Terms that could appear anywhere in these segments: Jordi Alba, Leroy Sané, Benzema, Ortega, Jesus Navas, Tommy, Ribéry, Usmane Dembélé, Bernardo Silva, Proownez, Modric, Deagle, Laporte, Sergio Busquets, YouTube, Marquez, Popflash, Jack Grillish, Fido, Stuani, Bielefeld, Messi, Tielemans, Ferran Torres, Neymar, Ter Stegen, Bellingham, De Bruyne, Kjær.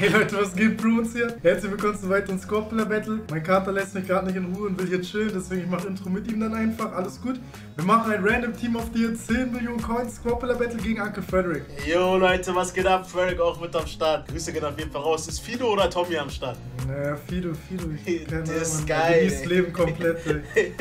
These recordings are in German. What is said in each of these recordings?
Hey Leute, was geht, Proownez hier? Herzlich willkommen zu weiteren Squadplayer-Battle. Mein Kater lässt mich gerade nicht in Ruhe und will hier chillen, deswegen ich mache Intro mit ihm dann einfach. Alles gut. Wir machen ein random Team auf dir, 10 Millionen Coins, Squadplayer-Battle gegen Uncle Frederick. Yo Leute, was geht ab? Frederick auch mit am Start. Grüße gehen auf jeden Fall raus. Ist Fido oder Tommy am Start? Naja, Fido. Das ist geil. Genießt Leben komplett, ey.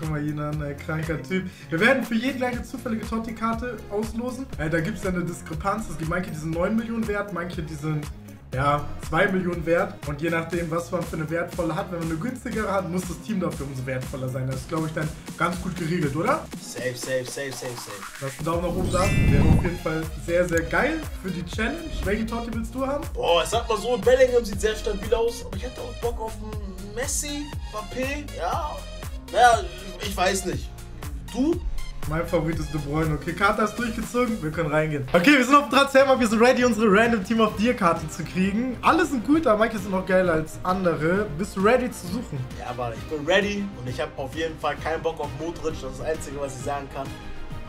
Guck mal, ihn an, ein kranker Typ. Wir werden für jeden gleich eine zufällige Totti-Karte auslosen. Da gibt es ja eine Diskrepanz. Es gibt manche, die sind 9 Millionen wert, manche, die sind... ja, 2 Millionen wert, und je nachdem, was man für eine wertvolle hat, wenn man eine günstigere hat, muss das Team dafür umso wertvoller sein. Das ist, glaube ich, dann ganz gut geregelt, oder? Safe. Lass einen Daumen nach oben da. Wäre auf jeden Fall sehr, sehr geil für die Challenge. Welche Torte willst du haben? Boah, ich sag mal so, Bellingham sieht sehr stabil aus, aber ich hätte auch Bock auf einen Messi, Mbappé, ja. Naja, ich weiß nicht. Du? Mein Favorit ist De Bruyne. Okay, Karte ist durchgezogen. Wir können reingehen. Okay, wir sind auf dem Transfermarkt. Wir sind ready, unsere Random Team of Deer Karte zu kriegen. Alle sind gut, aber manche sind noch geiler als andere. Bist du ready zu suchen? Ja, aber ich bin ready und ich habe auf jeden Fall keinen Bock auf Modric. Das ist das Einzige, was ich sagen kann.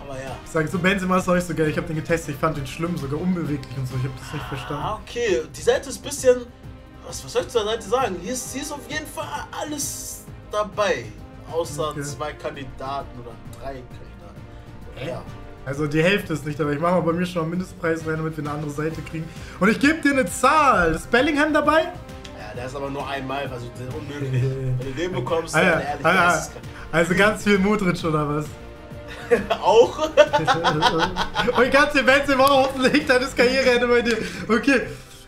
Aber ja. Ich sage so, Benzema ist noch nicht so geil. Ich habe den getestet. Ich fand den schlimm, sogar unbeweglich und so. Ich habe das nicht verstanden. Ah, okay. Die Seite ist ein bisschen... Was soll ich zu der Seite sagen? Hier ist auf jeden Fall alles dabei. Außer okay. 2 Kandidaten oder 3 Kandidaten. Ja. Also die Hälfte ist nicht, aber ich mache mal bei mir schon einen Mindestpreis rein, damit wir eine andere Seite kriegen. Und ich gebe dir eine Zahl. Ist Bellingham dabei? Ja, der ist aber nur einmal, also unmöglich. Wenn du den bekommst, dann ehrlich. Also ganz viel Modric oder was? Auch? Und ganz viel Benzema hoffentlich, dann ist Karriereende bei dir. Okay,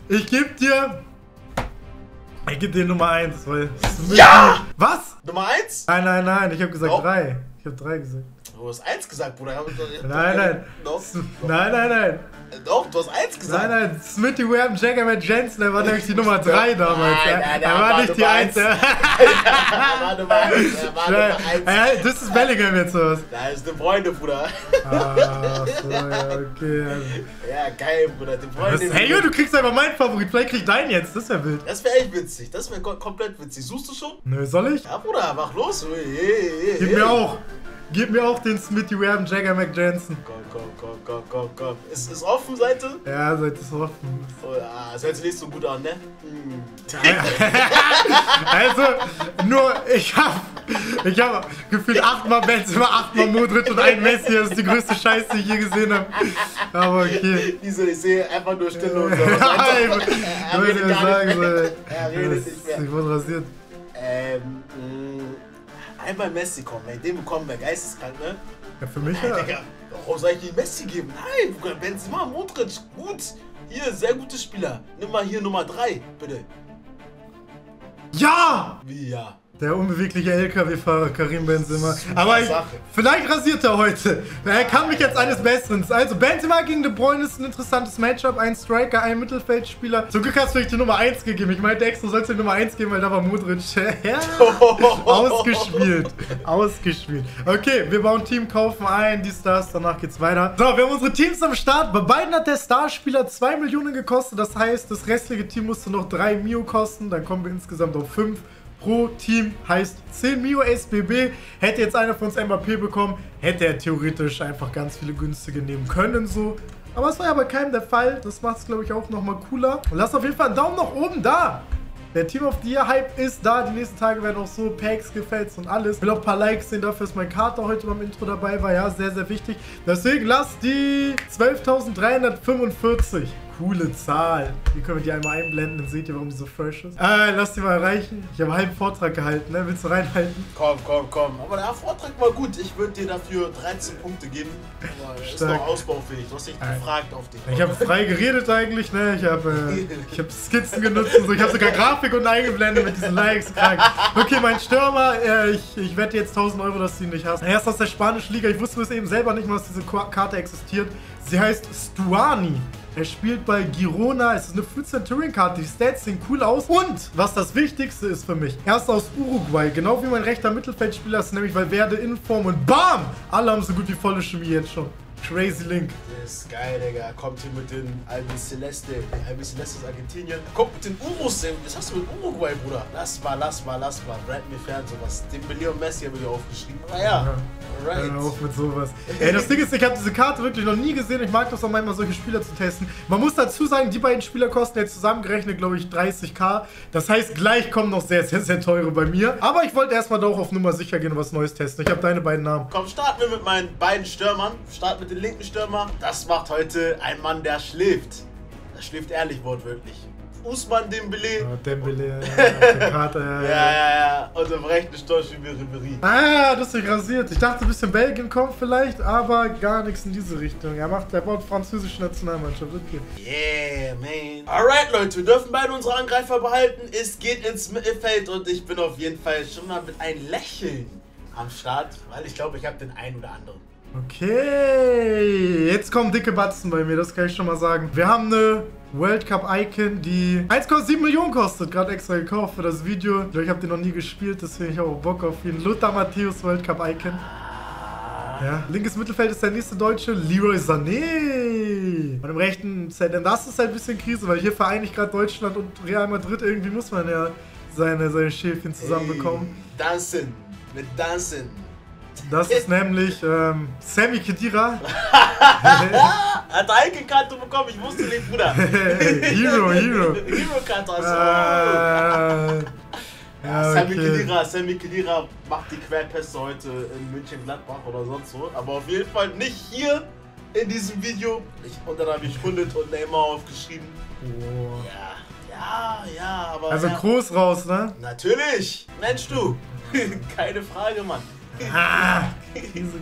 ich gebe dir... Ich gebe dir Nummer 1, weil... Ja! Was? Nummer 1? Nein, ich habe gesagt 3. Ich habe 3 gesagt. Du hast 1 gesagt, Bruder. Nein. Doch, du hast 1 gesagt. Nein. Smitty Ware und Jaggerman Jensen, der war nämlich die Nummer 3 damals. Nein, er war nicht die 1. Er war Nummer 1. Das ist Bellingham jetzt was. Das ist De Bruyne, Bruder. Ah, so, ja, okay. Ja, geil, Bruder. De Bruyne. Hey, du kriegst einfach meinen Favorit. Vielleicht krieg ich deinen jetzt. Das wäre wild. Das wäre echt witzig. Das wäre komplett witzig. Suchst du schon? Nö, soll ich? Ja, Bruder, mach los. Gib mir auch. Gib mir auch den Smitty Werben Jagger McJansen. Komm. Ist offen, Seite? Ja, Seite ist offen. Oh, ja. Das hört sich nicht so gut an, ne? Mm. Also, nur ich hab gefühlt 8-mal Benzema, 8-mal Modric und ein Messi. Das ist die größte Scheiße, die ich je gesehen habe. Aber okay. Ich sehe einfach nur Stille und so. Er redet nicht mehr. Ich wurde rasiert. Einmal Messi kommen, ey. Den bekommen wir geisteskrank, ne? Ja, für mich, ja. Digga, warum soll ich den Messi geben? Nein, Benzema, Modric, gut. Hier, sehr gute Spieler. Nimm mal hier Nummer 3, bitte. Ja! Wie, ja? Der unbewegliche LKW-Fahrer Karim Benzema. Aber vielleicht rasiert er heute. Er kann mich jetzt eines Besseren. Also Benzema gegen De Bruyne ist ein interessantes Matchup. Ein Striker, ein Mittelfeldspieler. Zum Glück hast du nicht die Nummer 1 gegeben. Ich meinte extra, sollst du die Nummer 1 geben, weil da war Modric. Ausgespielt. Okay, wir bauen Team, kaufen ein, die Stars, danach geht's weiter. So, wir haben unsere Teams am Start. Bei beiden hat der Starspieler 2 Millionen gekostet. Das heißt, das restliche Team musste noch 3 Mio kosten. Dann kommen wir insgesamt auf 5. Pro Team heißt 10 Mio SBB. Hätte jetzt einer von uns Mbappé bekommen, hätte er theoretisch einfach ganz viele günstige nehmen können so. Aber es war ja bei keinem der Fall. Das macht es, glaube ich, auch nochmal cooler. Und lasst auf jeden Fall einen Daumen nach oben da. Der Team of the Year Hype ist da. Die nächsten Tage werden auch so Packs, Gefälls und alles. Ich will auch ein paar Likes sehen dafür, dass mein Kater heute beim Intro dabei war. Ja, sehr, sehr wichtig. Deswegen lasst die 12.345. Coole Zahl. Hier können wir die einmal einblenden, dann seht ihr, warum die so fresh ist. Lass die mal reichen. Ich habe einen halben Vortrag gehalten, ne? Willst du reinhalten? Komm. Aber der Vortrag war gut. Ich würde dir dafür 13 Punkte geben. Aber ist noch ausbaufähig. Du hast dich gefragt auf dich. Ich habe frei geredet eigentlich, ne? Ich hab Skizzen genutzt und so. Ich habe sogar Grafik unten eingeblendet mit diesen Likes. Krank. Okay, mein Stürmer. Ich wette jetzt 1000 €, dass du ihn nicht hast. Erst aus der spanischen Liga. Ich wusste es eben selber nicht mal, dass diese Karte existiert. Sie heißt Stuani. Er spielt bei Girona, es ist eine Full Centurion-Karte, die Stats sehen cool aus. Und was das Wichtigste ist für mich, er ist aus Uruguay, genau wie mein rechter Mittelfeldspieler ist, nämlich Valverde in Form und BAM! Alle haben so gut wie volle Chemie jetzt schon. Crazy Link. Das ist geil, Digga. Kommt hier mit den Albiceleste. Albiceleste ist Argentinien. Kommt mit den Urus. Was hast du mit Uruguay, Bruder? Lass mal. Bleibt mir fern, sowas. Dembélé und Messi haben wir aufgeschrieben. Ah ja. Right. Hör auf mit sowas. Ey, das Ding ist, ich habe diese Karte wirklich noch nie gesehen. Ich mag das auch manchmal, solche Spieler zu testen. Man muss dazu sagen, die beiden Spieler kosten jetzt zusammengerechnet, glaube ich, 30.000. Das heißt, gleich kommen noch sehr, sehr, sehr teure bei mir. Aber ich wollte erstmal doch auf Nummer sicher gehen und was Neues testen. Ich habe deine beiden Namen. Komm, starten wir mit meinen beiden Stürmern. Starten mit dem linken Stürmer. Das macht heute ein Mann, der schläft. Der schläft ehrlich, wortwörtlich. Usmane Dembélé. Ja, Dembélé, ja, Karte, ja. Und im rechten Stürmer wie Ribéry. Ah, das ist rasiert. Ich dachte, ein bisschen Belgien kommt vielleicht, aber gar nichts in diese Richtung. Er baut französische Nationalmannschaft. Okay. Yeah, man. Alright, Leute, wir dürfen beide unsere Angreifer behalten. Es geht ins Mittelfeld und ich bin auf jeden Fall schon mal mit einem Lächeln am Start, weil ich glaube, ich habe den einen oder anderen. Okay, jetzt kommen dicke Batzen bei mir, das kann ich schon mal sagen. Wir haben eine World Cup Icon, die 1,7 Millionen kostet, gerade extra gekauft für das Video. Ich glaube, ich habe den noch nie gespielt, deswegen habe ich auch Bock auf ihn. Lothar Matthäus, World Cup Icon. Ja. Linkes Mittelfeld ist der nächste Deutsche, Leroy Sané. Und im rechten Zentrum, das ist halt ein bisschen Krise, weil hier vereine ich gerade Deutschland und Real Madrid. Irgendwie muss man ja seine Schäfchen zusammenbekommen. Hey, Dancing, mit Dancing. Das ist nämlich Sami Khedira. Hat er eine Karte bekommen? Ich wusste nicht, Bruder. Hero. Hero-Karte hast du. Ja, okay. Sami Khedira macht die Querpässe heute in München-Gladbach oder sonst wo. Aber auf jeden Fall nicht hier in diesem Video. Und dann habe ich Hundet und Neymar aufgeschrieben. Oh. Ja, aber... Also ja, groß raus, ne? Natürlich. Mensch, du. Keine Frage, Mann. Ah, Krise.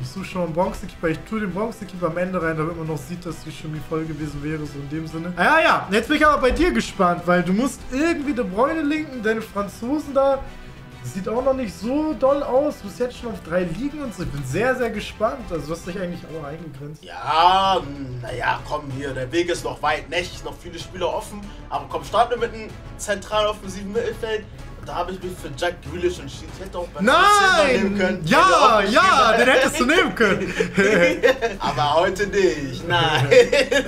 Ich suche schon einen Bronzekeeper. Ich tue den Bronzekeeper am Ende rein, damit man noch sieht, dass die Chemie voll gewesen wäre, so in dem Sinne. Ja, jetzt bin ich aber bei dir gespannt, weil du musst irgendwie De Bruyne linken, deine Franzosen da. Sieht auch noch nicht so doll aus. Du bist jetzt schon auf 3 Ligen und so. Ich bin sehr, sehr gespannt. Also, du hast dich eigentlich auch eingegrenzt. Ja, naja, komm hier. Der Weg ist noch weit, nicht? Noch viele Spieler offen. Aber komm, starten wir mit einem zentral offensiven Mittelfeld. Da habe ich mich für Jack Grillish entschieden. Ich hätte auch bei nehmen können. Ja, den hättest du nehmen können. Aber heute nicht. Nein.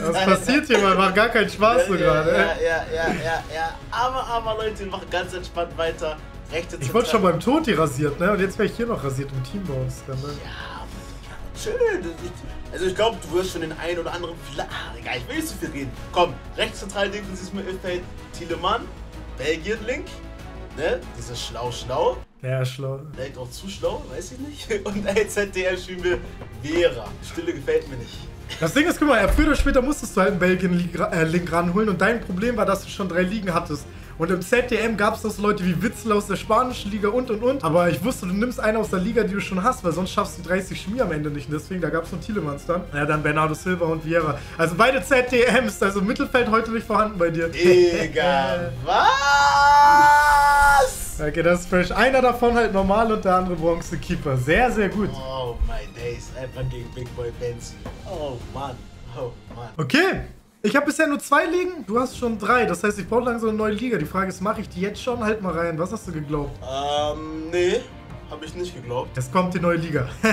Was passiert hier? Man macht gar keinen Spaß so gerade. Ja. Aber Leute, wir machen ganz entspannt weiter. Ich wurde schon beim Toti rasiert, ne? Und jetzt wäre ich hier noch rasiert im Team bei uns. Dann, ne? Ja, schön. Also ich glaube, du wirst schon den einen oder anderen... Egal, ich will nicht so viel reden. Komm, rechtszentral defensives Mittelfeld. Tielemans, Belgien Link. Ne? Das ist schlau. Ja, schlau. Vielleicht auch zu schlau, weiß ich nicht. Und als ZDR schieben wir Vera. Stille gefällt mir nicht. Das Ding ist, guck mal, früher oder später musstest du halt einen Belgien-Link ranholen und dein Problem war, dass du schon 3 Ligen hattest. Und im ZDM gab es das Leute wie Witzel aus der spanischen Liga und. Aber ich wusste, du nimmst eine aus der Liga, die du schon hast, weil sonst schaffst du 30 Schmier am Ende nicht. Und deswegen, da gab es nur Tielemans dann. Ja, dann Bernardo Silva und Vera. Also beide ZDMs, also Mittelfeld heute nicht vorhanden bei dir. Egal. Was? Okay, das ist fresh. Einer davon halt normal und der andere Bronzekeeper. Sehr, sehr gut. Oh my days, einfach gegen Big Boy Benz. Oh Mann. Okay. Ich habe bisher nur 2 Ligen, du hast schon 3. Das heißt, ich brauche langsam eine neue Liga. Die Frage ist, mache ich die jetzt schon? Halt mal rein. Was hast du geglaubt? Nee. Habe ich nicht geglaubt. Es kommt die neue Liga. Ja,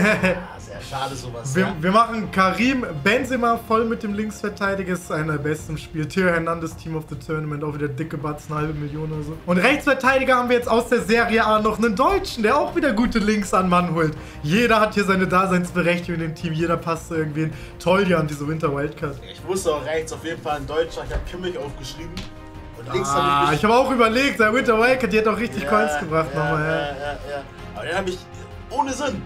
sehr schade sowas. Wir machen Karim Benzema voll mit dem Linksverteidiger. Ist einer der besten im Spiel. Theo Hernandez, Team of the Tournament. Auch wieder dicke Batzen, 1,5 Million oder so. Und Rechtsverteidiger haben wir jetzt aus der Serie A noch einen Deutschen, der auch wieder gute Links an Mann holt. Jeder hat hier seine Daseinsberechtigung in dem Team. Jeder passt zu irgendwen. Toll, die haben diese Winter-Wildcard. Ich wusste auch rechts auf jeden Fall ein Deutscher. Ich habe Kimmich aufgeschrieben. Und links habe ich... Ich habe auch überlegt, der Winter-Wildcard, die hat auch richtig Coins gebracht nochmal. Ja. Aber dann habe ich ohne Sinn.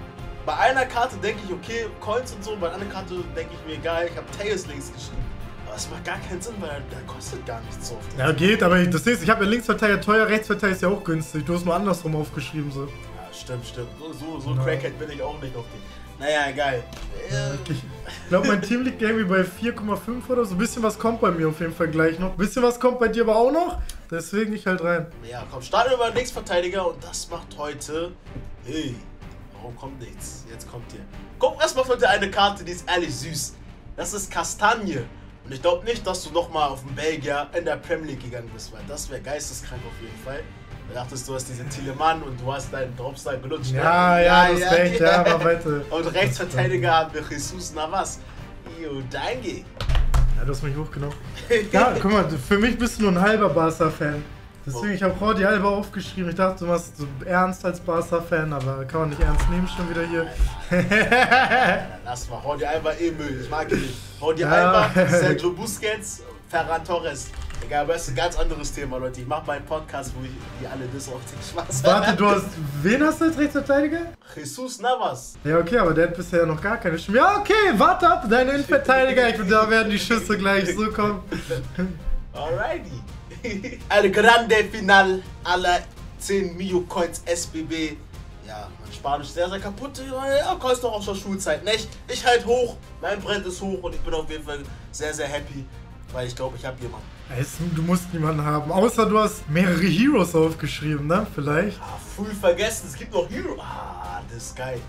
Bei einer Karte denke ich, okay, Coins und so, bei einer anderen Karte denke ich mir, egal, ich habe Tails links geschrieben. Aber es macht gar keinen Sinn, weil der kostet gar nichts so oft. Ja, geht, aber das ist, ich habe ja Linksverteidiger teuer, Rechtsverteidiger ist ja auch günstig. Du hast nur andersrum aufgeschrieben so. Ja, stimmt. So Crackhead bin ich auch nicht auf den. Naja, geil. Okay. Ich glaube, mein Team liegt irgendwie bei 4,5 oder so. Ein bisschen was kommt bei mir auf jeden Fall gleich noch. Ein bisschen was kommt bei dir aber auch noch. Deswegen ich halt rein. Ja, komm, starten wir mal Linksverteidiger und das macht heute... Hey, warum kommt nichts? Jetzt kommt hier. Guck, das macht heute eine Karte, die ist ehrlich süß. Das ist Castagne. Und ich glaube nicht, dass du nochmal auf den Belgier in der Premier League gegangen bist, weil das wäre geisteskrank auf jeden Fall. Da dachtest du, hast diesen Tielemans und du hast deinen Dropstar gelutscht. Ja, ne? Ja, das recht, ja, aber bitte. Und Rechtsverteidiger haben wir Jesus Navas. Yo, danke. Ja, du hast mich hochgenommen. Ja, guck mal, für mich bist du nur ein halber Barca-Fan. Deswegen, ich habe Jordi Alba aufgeschrieben. Ich dachte, du machst so ernst als Barca-Fan, aber kann man nicht ernst nehmen, schon wieder hier. Nein, lass mal, Jordi Alba Müll, ich mag ihn nicht. Jordi Alba, Sergio Busquets, Ferran Torres. Egal, aber das ist ein ganz anderes Thema, Leute. Ich mache meinen Podcast, wo ich die alle das auf den Spaß habe. Warte, du hast. Wen hast du als Rechtsverteidiger? Jesus Navas. Ja, okay, aber der hat bisher noch gar keine Schüsse. Ja, okay, warte ab, dein Innenverteidiger. Da werden die Schüsse gleich so kommen. Alrighty. Ein grande Final aller 10 Mio Coins SBB. Ja, mein Spanisch ist sehr, sehr kaputt. Ja, kostet doch aus der Schulzeit, nicht? Ich halt hoch, mein Brett ist hoch und ich bin auf jeden Fall sehr, sehr happy, weil ich glaube, ich habe jemanden. Du musst niemanden haben, außer du hast mehrere Heroes aufgeschrieben, ne? Vielleicht. Ah, früh vergessen, es gibt noch Heroes. Ah, das ist geil.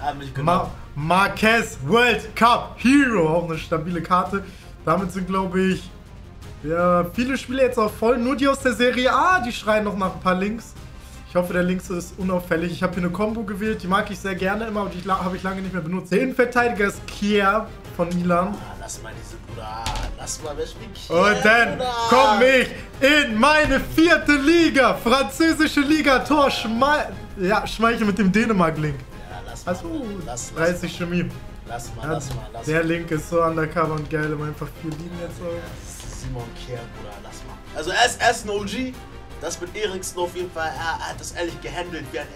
Hat mich genommen. Marquez World Cup Hero, auch eine stabile Karte. Damit sind, glaube ich, ja, viele Spiele jetzt auch voll, nur die aus der Serie A, die schreien noch nach ein paar Links. Ich hoffe, der Links ist unauffällig. Ich habe hier eine Combo gewählt, die mag ich sehr gerne immer, aber die habe ich lange nicht mehr benutzt. Der Innenverteidiger ist Kjær von Milan. Ah, lass mal diese Bruder, lass mal, wer spielt Kjær? Und dann komme ich in meine 4. Liga, französische Liga, Tor Schmeichel mit dem Dänemark-Link. Ja, lass mal, also, lass, 30 Chemie. Lass mal, ja, lass mal, lass mal. Der Link ist so undercover und geil, um einfach 4 Ligen jetzt auch. Simon Kjær, Bruder, lass mal. Also er ist ein OG, das mit Eriksen auf jeden Fall, er hat das ehrlich gehandelt wie ein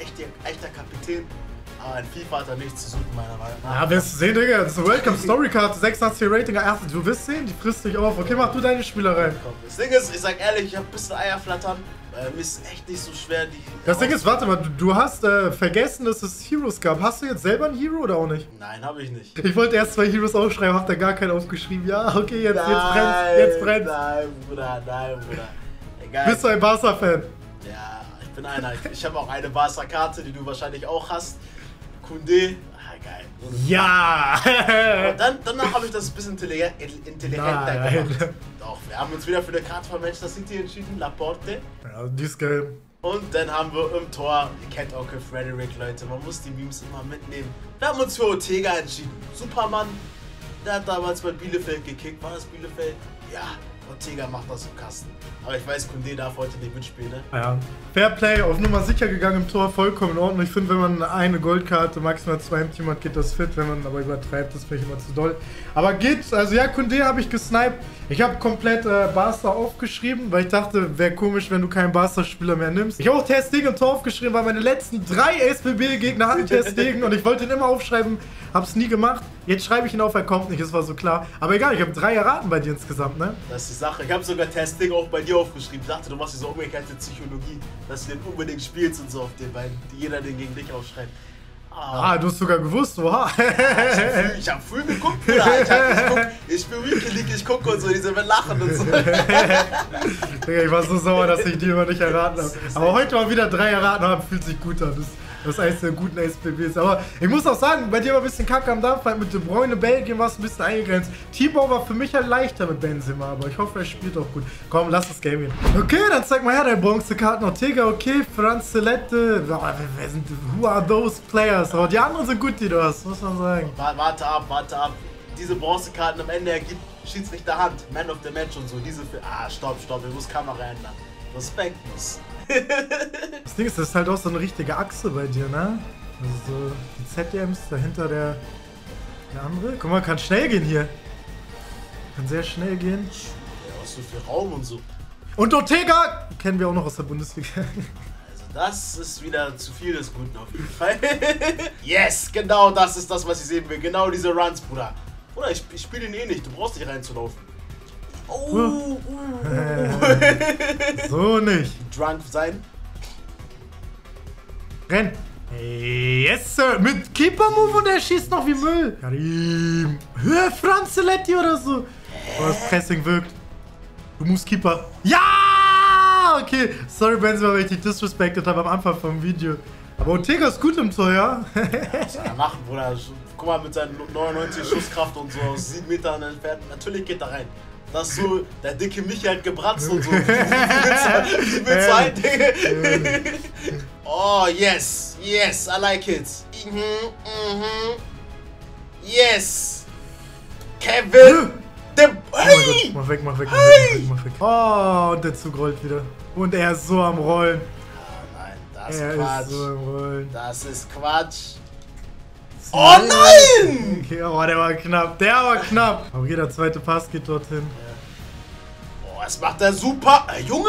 echter Kapitän, aber ein FIFA hat da nichts zu suchen, meiner Meinung nach. Ja, wirst du sehen, Digga, das ist eine Welcome-Story-Karte, 86 Rating, du wirst sehen, die frisst dich auf, okay, mach du deine Spielerei. Das Ding ist, ich sag ehrlich, ich hab ein bisschen Eierflattern, weil mir ist echt nicht so schwer, die... Das Ding ist, warte mal, du hast vergessen, dass es Heroes gab, hast du jetzt selber einen Hero oder auch nicht? Nein, habe ich nicht. Ich wollte erst 2 Heroes aufschreiben, hab da gar keinen aufgeschrieben, ja, okay, jetzt brennt's. Nein, Bruder, nein, Bruder. Egal. Bist du ein Barca-Fan? Ja, ich bin einer, ich habe auch eine Barca-Karte, die du wahrscheinlich auch hast. Koundé, ah, geil. Ja! Aber danach habe ich das ein bisschen intelligenter gemacht. Doch, wir haben uns wieder für eine Karte von Manchester City entschieden, Laporte. Ja, die ist geil. Und dann haben wir im Tor, ihr kennt Uncle Frederick, Leute, man muss die Memes immer mitnehmen. Wir haben uns für Ortega entschieden. Supermann, der hat damals bei Bielefeld gekickt. War das Bielefeld? Ja. Ortega macht das im Kasten. Aber ich weiß, Koundé darf heute nicht mitspielen, ne? Ja. Fairplay, auf Nummer sicher gegangen im Tor, vollkommen in Ordnung. Ich finde, wenn man eine Goldkarte, maximal 2 im Team hat, geht das fit. Wenn man aber übertreibt, das finde ich immer zu doll. Aber geht, also ja, Koundé habe ich gesniped. Ich habe komplett Barca aufgeschrieben, weil ich dachte, wäre komisch, wenn du keinen Barca-Spieler mehr nimmst. Ich habe auch Ter Stegen im Tor aufgeschrieben, weil meine letzten 3 SBB-Gegner hatten Ter Stegen und ich wollte ihn immer aufschreiben, habe es nie gemacht. Jetzt schreibe ich ihn auf, er kommt nicht, das war so klar. Aber egal, ich habe 3 erraten bei dir insgesamt, ne? Das ist Sache. Ich habe sogar Testing auch bei dir aufgeschrieben. Ich dachte, du machst diese umgekehrte Psychologie, dass du den unbedingt spielst und so auf den beiden, jeder den gegen dich aufschreibt. Ah, du hast sogar gewusst, oha. Ich hab früh geguckt, Bruder. Ich bin Weekly, ich gucke und so, diese lachen und so. Ich war so sauer, dass ich die immer nicht erraten habe. Aber heute mal wieder 3 erraten haben, fühlt sich gut an. Das heißt, der guten SBBs. Aber ich muss auch sagen, bei dir war ein bisschen Kacke am Dampf, mit De Bruyne, Belgien war es ein bisschen eingegrenzt. T-Bow war für mich halt leichter mit Benzema, aber ich hoffe, er spielt auch gut. Komm, lass das Game hin. Okay, dann zeig mal her, deine Bronzekarten. Ortega, okay, Franzelette. Wer sind, who are those players? Aber die anderen sind gut, die du hast, muss man sagen. Warte ab, warte ab. Diese Bronzekarten am Ende ergibt Schiedsrichter Hand, Man of the Match und so. Diese für. Ah, stopp, ich muss Kamera ändern. Respektlos. Das Ding ist, das ist halt auch so eine richtige Achse bei dir, ne? Also so die ZDMs, dahinter der andere. Guck mal, kann schnell gehen hier. Kann sehr schnell gehen. Ja, aus so viel Raum und so. Und Ortega! Kennen wir auch noch aus der Bundesliga. Also das ist wieder zu viel des Guten auf jeden Fall. Yes, genau das ist das, was ich sehen will. Genau diese Runs, Bruder. Bruder, ich spiele ihn eh nicht. Du brauchst nicht reinzulaufen. Oh. So nicht. Drunk sein. Renn. Yes, Sir. Mit Keeper-Move und er schießt noch wie Müll. Karim. Hör Franzeletti oder so. Oh, das Pressing wirkt. Du musst Keeper. Ja! Okay. Sorry, Benzema, wenn ich dich disrespected habe am Anfang vom Video. Aber Ortega ist gut im Tor, ja? Was soll er machen, Bruder? Guck mal, mit seinen 99 Schusskraft und so aus 7 Metern entfernt. Natürlich geht er rein. dass so der dicke Michi halt gebratzt und so. Die Witze halt, Digga. Oh, yes. Yes, I like it. Yes. Kevin. Hey. Oh mein Gott, mach weg, mach weg, mach weg, mach weg. Oh, und der Zug rollt wieder. Und er ist so am Rollen. Oh nein, das ist Quatsch. Ist so am Rollen. Das ist Quatsch. Oh nein! Okay, oh, der war knapp, der war knapp. Aber jeder zweite Pass geht dorthin. Ja. Oh, das macht er super. Junge!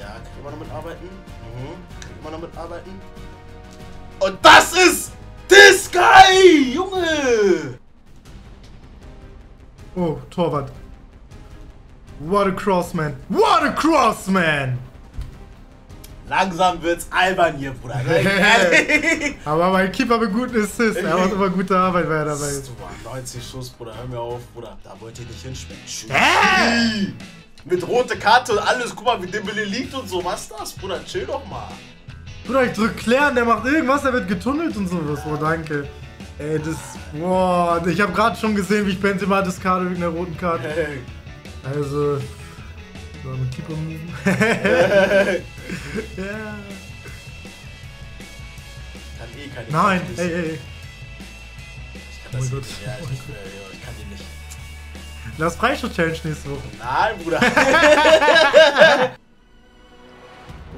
Ja, kann man noch mitarbeiten? Kann man noch mitarbeiten? Und das ist this guy! Junge! Oh, Torwart. What a cross, man. What a cross, man! Langsam wird's albern hier, Bruder. Aber mein Keeper mit guten Assist. Er macht immer gute Arbeit, wenn er dabei ist. 90 Schuss, Bruder. Hör mir auf, Bruder. Da wollt ihr nicht hinschmecken. Tschüss. Mit rote Karte und alles. Guck mal, wie Dembélé liegt und so. Was ist das, Bruder? Chill doch mal. Bruder, ich drück klären. Der macht irgendwas. Der wird getunnelt und sowas. Oh, danke. Ey, das... Boah, ich habe gerade schon gesehen, wie ich Benzema discarde wegen der roten Karte. Hey. Also... So, mit Keeper-Move. Hey. Ja. Kann eh keine... Nein, ey, ey. Ich kann das nicht. Ja, ich kann die nicht. Lass Freischuss-Challenge nächste Woche. Nein, Bruder.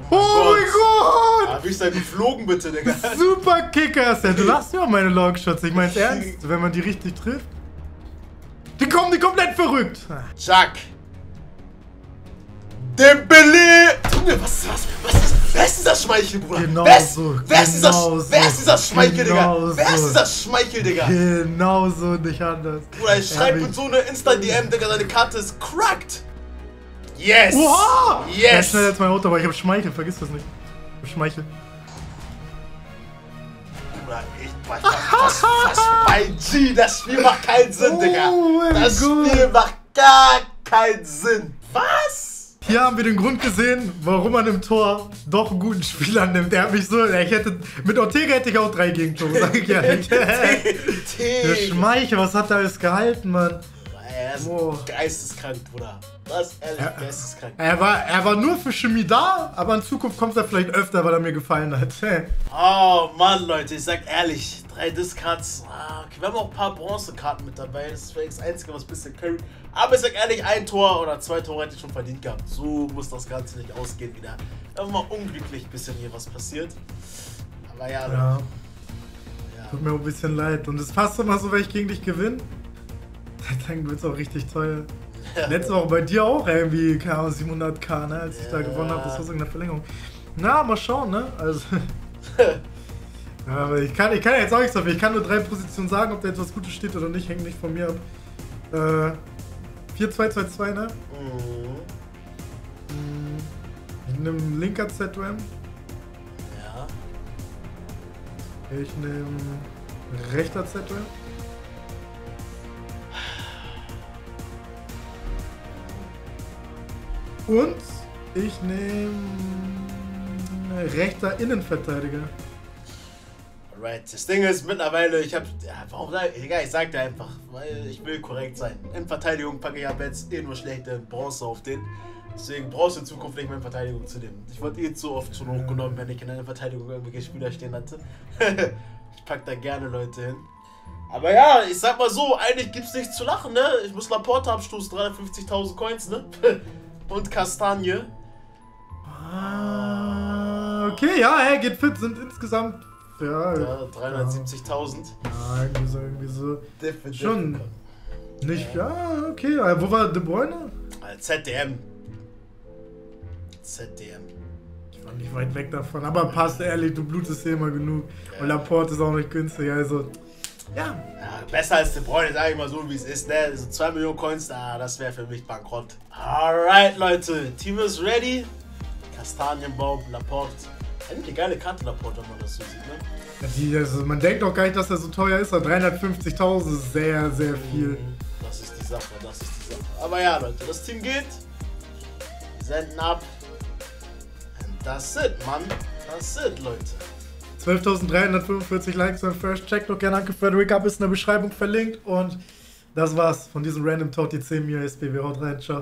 Oh mein Gott! Da bin ich da geflogen, bitte, Digga. Super Kickers, ja. Du lachst ja meine Longshots. Ich mein's ernst, wenn man die richtig trifft. Die kommen, die komplett verrückt. Jack. Dembélé! Junge, was ist das Schmeichel, Bruder? Genau so. Wer ist das Schmeichel, Digga? Wer ist das Schmeichel, Digga? Genau so, nicht anders. Bruder, ich schreibe mit so einer Insta-DM, Digga, seine Karte ist cracked. Yes! Oha! Yes! Ja, schneller als mein Auto, aber ich hab Schmeichel, vergiss das nicht. Ich hab Schmeichel. Bruder, was bei G? Das Spiel macht keinen Sinn, Digga. Das Spiel macht gar keinen Sinn. Was? Hier haben wir den Grund gesehen, warum man im Tor doch einen guten Spieler nimmt. Der hat mich so... Ich hätte, mit Ortega hätte ich auch 3 Gegentore, sag ich ja nicht. Der Schmeichel, was hat er alles gehalten, Mann? Er ist geisteskrank, Bruder. Das ist ehrlich, geisteskrank. Er war nur für Chemie da, aber in Zukunft kommt er vielleicht öfter, weil er mir gefallen hat. Oh Mann, Leute, ich sag ehrlich, 3 Discards. Okay, wir haben auch ein paar Bronzekarten mit dabei. Das ist vielleicht das Einzige, was ein bisschen curry. Aber ich sag ehrlich, 1 Tor oder 2 Tore hätte ich schon verdient gehabt. So muss das Ganze nicht ausgehen wieder. Einfach mal unglücklich ein bisschen hier was passiert. Aber ja, ja. Tut mir auch ein bisschen leid. Und es passt immer so, wenn ich gegen dich gewinne. Dann wird's auch richtig teuer. Ja. Letzte Woche bei dir auch irgendwie, keine Ahnung, 700k, ne, als ich da gewonnen habe, das war so in der Verlängerung. Na, mal schauen, ne, also... Ja, aber ich kann ja jetzt auch nichts dafür, ich kann nur 3 Positionen sagen, ob da etwas Gutes steht oder nicht, hängt nicht von mir ab. 4-2-2-2, ne? Mhm. Ich nehm linker ZWM. Ja. Ich nehm rechter ZWM. Und ich nehme rechter Innenverteidiger. Alright, das Ding ist mittlerweile, ich hab. Ja, warum sag ich? Egal, ich sag dir einfach, weil ich will korrekt sein. In Verteidigung packe ich ab jetzt eh nur schlechte Bronze auf den. Deswegen brauchst du in Zukunft nicht mehr in Verteidigung zu nehmen. Ich wurde eh zu oft schon hochgenommen, wenn ich in einer Verteidigung irgendwelche Spieler stehen hatte. Ich pack da gerne Leute hin. Aber ja, ich sag mal so, eigentlich gibt's nichts zu lachen, ne? Ich muss Laporte abstoßen, 350.000 Coins, ne? Und Castagne. Ah, okay, ja, hey, geht fit, sind insgesamt... Ja, ja 370.000. Ja, irgendwie so... Schon. Nicht, ja, okay. Wo war De Bruyne? ZDM. ZDM. Ich war nicht weit weg davon, aber passt ehrlich, du blutest hier immer genug. Ja. Und Laporte ist auch nicht günstig, also... Ja. Ja, besser als De Bruyne, sag ich mal so, wie es ist, ne? Also 2 Millionen Coins, das wäre für mich bankrott. Alright, Leute, Team ist ready. Kastanienbaum, Laporte. Eigentlich eine geile Karte, Laporte, wenn man das so sieht, ne? Ja, also man denkt doch gar nicht, dass der so teuer ist, aber 350.000 ist sehr, sehr viel. Das ist die Sache, das ist die Sache. Aber ja, Leute, das Team geht. Senden ab. And that's it, Mann. That's it, Leute. 12.345 Likes beim First. Checkt doch gerne Uncle Frederick ab, ist in der Beschreibung verlinkt. Und Das war's von diesem Random Talk, die 10 mir SPW. Haut rein, ciao.